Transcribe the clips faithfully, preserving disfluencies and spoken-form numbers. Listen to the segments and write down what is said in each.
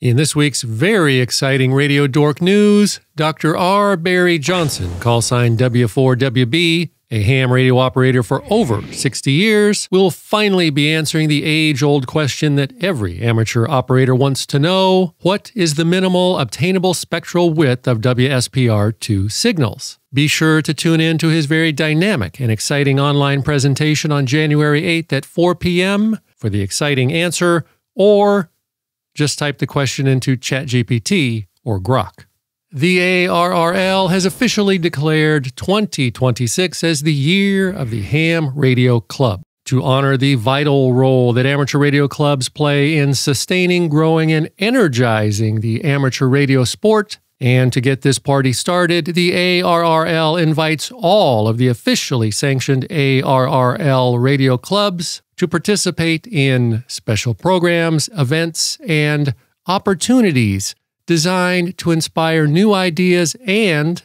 In this week's very exciting Radio Dork News, Doctor R. Barry Johnson, call sign W four W B, a ham radio operator for over sixty years, will finally be answering the age-old question that every amateur operator wants to know: what is the minimal obtainable spectral width of W S P R two signals? Be sure to tune in to his very dynamic and exciting online presentation on January eighth at four p m for the exciting answer, or just type the question into ChatGPT or Grok. The A R R L has officially declared twenty twenty-six as the year of the Ham Radio Club, to honor the vital role that amateur radio clubs play in sustaining, growing, and energizing the amateur radio sport. And to get this party started, the A R R L invites all of the officially sanctioned A R R L radio clubs to participate in special programs, events, and opportunities designed to inspire new ideas and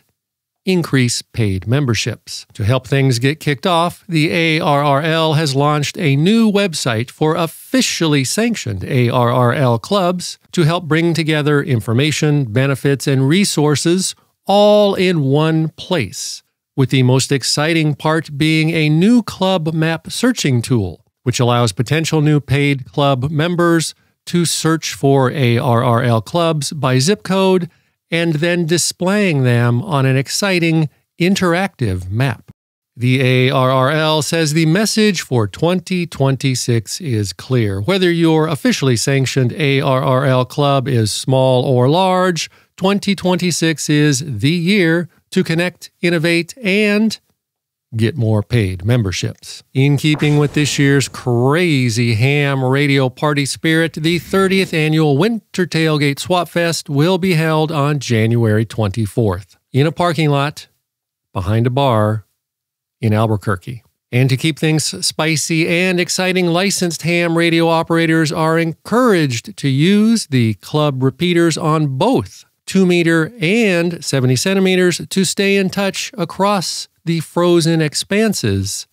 increase paid memberships. To help things get kicked off, the A R R L has launched a new website for officially sanctioned A R R L clubs to help bring together information, benefits, and resources all in one place, with the most exciting part being a new club map searching tool, which allows potential new paid club members to search for A R R L clubs by zip code and then displaying them on an exciting interactive map. The A R R L says the message for twenty twenty-six is clear. Whether your officially sanctioned A R R L club is small or large, twenty twenty-six is the year to connect, innovate, and get more paid memberships. In keeping with this year's crazy ham radio party spirit, the thirtieth annual Winter Tailgate Swapfest will be held on January twenty-fourth in a parking lot behind a bar in Albuquerque. And to keep things spicy and exciting, licensed ham radio operators are encouraged to use the club repeaters on both two meter and seventy centimeters to stay in touch across the frozen expanses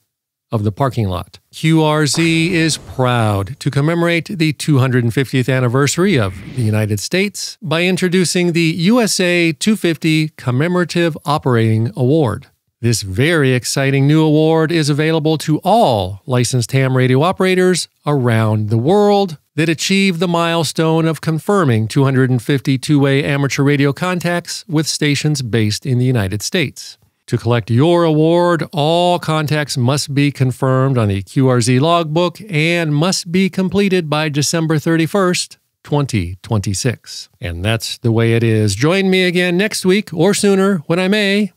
of the parking lot. Q R Z is proud to commemorate the two hundred fiftieth anniversary of the United States by introducing the U S A two fifty Commemorative Operating Award. This very exciting new award is available to all licensed ham radio operators around the world that achieve the milestone of confirming two hundred fifty two-way amateur radio contacts with stations based in the United States. To collect your award, all contacts must be confirmed on the Q R Z logbook and must be completed by December thirty-first, twenty twenty-six. And that's the way it is. Join me again next week or sooner when I may,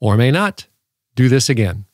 or may not, do this again.